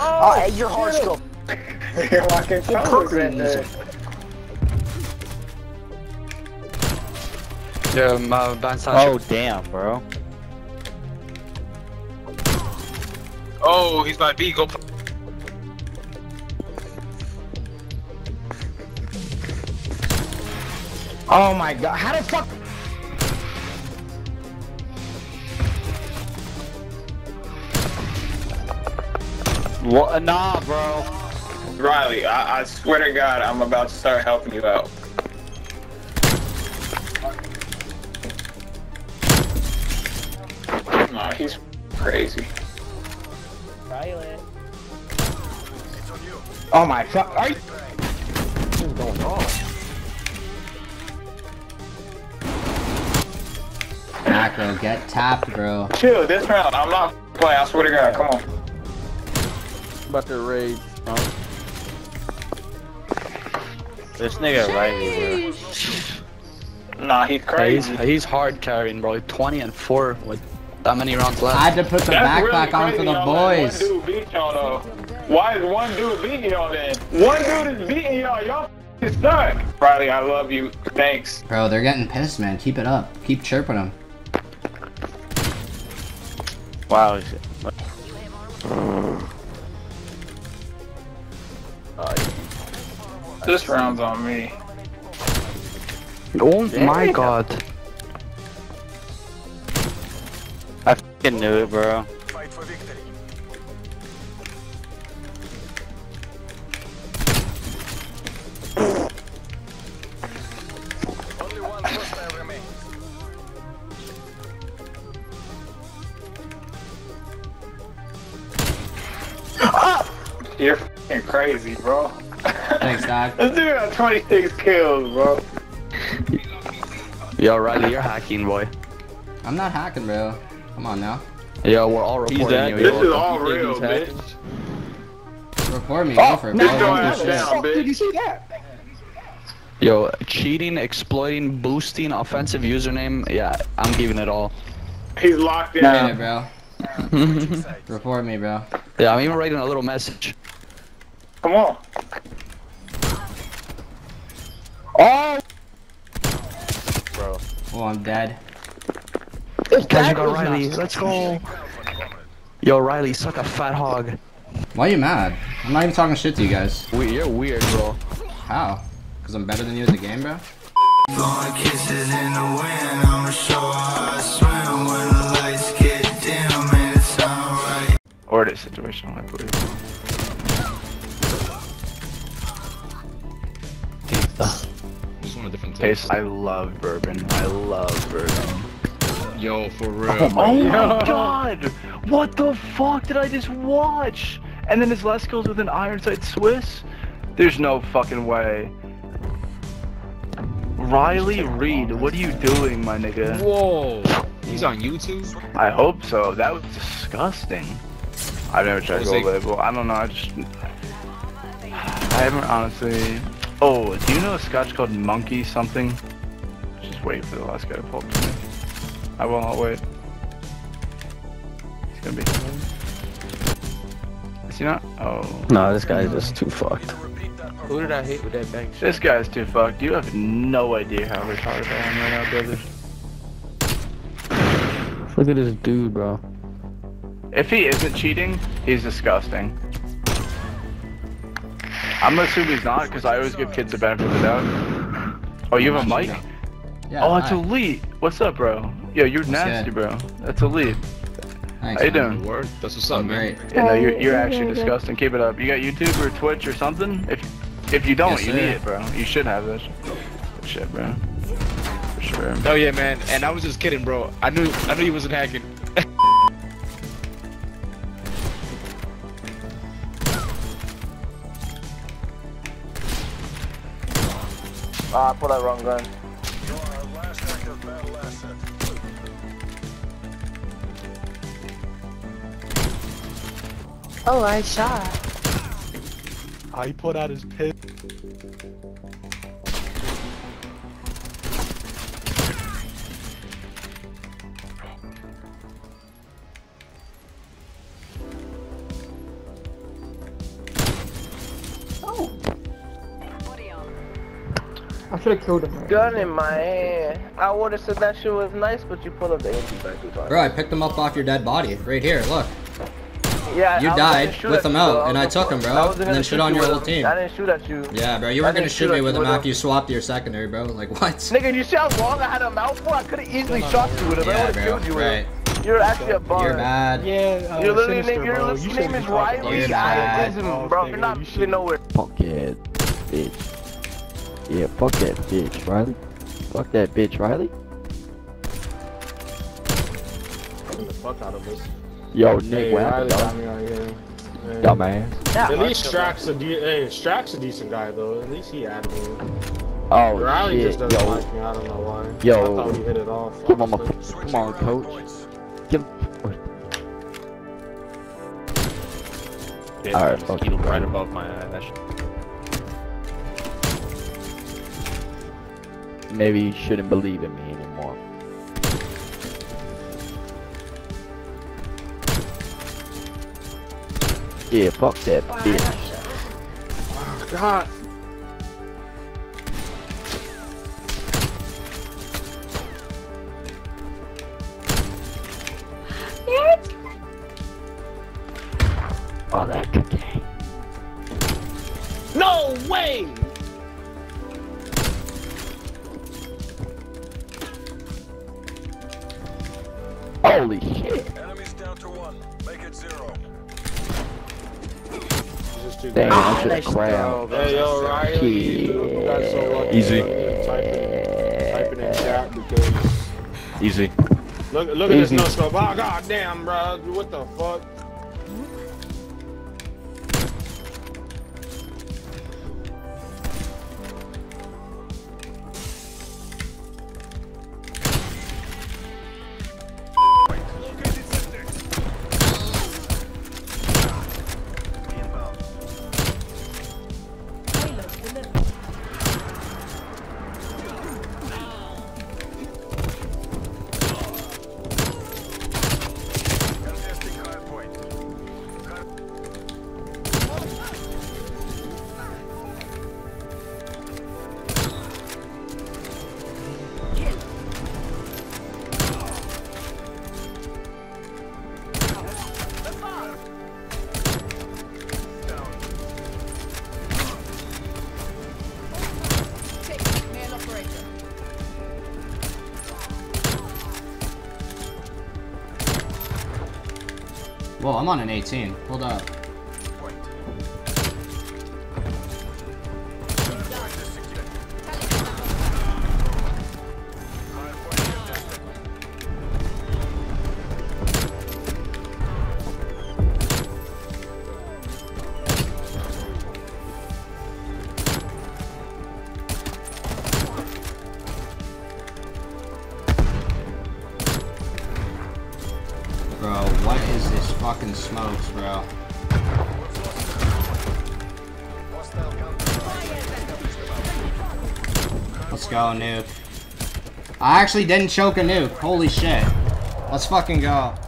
Oh, your heart's going. You're like a right there. Yeah, my bounce on. Oh, damn, bro. Oh, he's my B. Go. Oh my god, how the fuck? What? Nah, bro. Riley, I swear to God, I'm about to start helping you out. Nah, he's crazy. Riley. It's on you. Oh my fuck. Are you? What's going on? Macro, get tapped, bro. Chill, this round, I'm not playing, I swear to God, come on. I'm about to rage, bro. This nigga Riley, bro. Nah, he's crazy. Yeah, he's hard carrying, bro. 20 and 4 with that many rounds left. I had to put the backpack on for the boys. Why is one dude beating y'all then? One dude is beating y'all, y'all. It's done. Riley, I love you. Thanks. Bro, they're getting pissed, man. Keep it up. Keep chirping them. Wow. This round's on me. Oh my god. I fucking knew it, bro. Fight for victory. You're f***ing crazy, bro. Thanks, Doc. This dude got 26 kills, bro. Yo, Riley, you're hacking, boy. I'm not hacking, bro. Come on, now. Yo, we're all reporting you. This is all real, bitch. Report me. Oh, for no, down, bitch. Did you see that? Yo, cheating, exploiting, boosting, offensive username. Yeah, I'm giving it all. He's locked in. Nah. Bro. Report me, bro. Yeah, I'm even writing a little message. Come on. Oh! Bro. Oh, I'm dead. Guys, you got Riley. Let's go. Yo, Riley, suck a fat hog. Why are you mad? I'm not even talking shit to you guys. You're weird, bro. How? Because I'm better than you at the game, bro? Blowing kisses in the wind. I'ma show how I swim when the lights get dim. And it's alright. Or this situation, I believe. Just want a different taste. I love bourbon. I love bourbon. Yo, for real. Oh my god! What the fuck did I just watch? And then his last goes with an Ironside Swiss? There's no fucking way. Riley Reed, what are you doing, my nigga? Whoa! He's on YouTube? I hope so. That was disgusting. I've never tried Gold Label. I don't know, I haven't honestly... Oh, do you know a scotch called Monkey something? Just wait for the last guy to pull up to me. I will not wait. It's gonna be... Is he not? Oh... No, this guy is just too fucked. Who did I hit with that bank shot? This guy's too fucked. You have no idea how retarded I am right now, brothers. Look at this dude, bro. If he isn't cheating, he's disgusting. I'm gonna assume he's not, because I always give kids the benefit of the doubt. Oh, you have a mic? Yeah, oh, it's elite. What's up, bro? Yo, you're nasty, bro. That's elite. Thanks, how you doing? That's what's up, man. Yeah, no, you're actually disgusting. Keep it up. You got YouTube or Twitch or something? If you don't, you need it, bro. You should have this. Good shit, bro. For sure. Oh yeah, man. And I was just kidding, bro. I knew he wasn't hacking. Ah, I put that wrong gun. You are our last active battle asset. Oh, I shot. I put out his pit. I should have killed him. Right? Gun in my hand. I would have said that shit was nice, but you pulled up the MP back to body. Bro, I picked him up off your dead body. Right here, look. Yeah, you died with him out, and I took him, bro, and then shit on your whole team. I didn't shoot at you. Yeah, bro, you weren't gonna shoot me with him after you swapped your secondary, bro. Like, what? Nigga, you shot long, I had a mouthful, I could've easily shot you with him, I would've killed you with him. You're actually a bum. You're bad. Yeah, you're literally, nigga, your name is Riley. You're bad. Bro, you're not shit nowhere. Fuck that bitch. Yeah, fuck that bitch, Riley. Fuck that bitch, Riley. Get the fuck out of this. Yo, Nick, what happened, dog? Dumbass. At least Strax a decent guy, though. At least he added me. Oh, Riley shit. Just doesn't like me. I don't know why. Yo. I thought we hit it off. Come on, coach. Give him. Alright, fuck you. Right above my eye. That shit. Maybe you shouldn't believe in me anymore. Yeah, fuck that bitch. Oh, God. Oh, that good game. No way! Holy shit. Enemies down to one. Make it 0. Damn, I should have crashed. Hey, yo, Ryan, you got so lucky. Easy. Typing in chat because... Easy. Look at this no scope. Oh, god damn, bro. What the fuck? Whoa, I'm on an 18. Hold up. Bro, what is this fucking smokes, bro? Let's go, nuke. I actually didn't choke a nuke. Holy shit. Let's fucking go.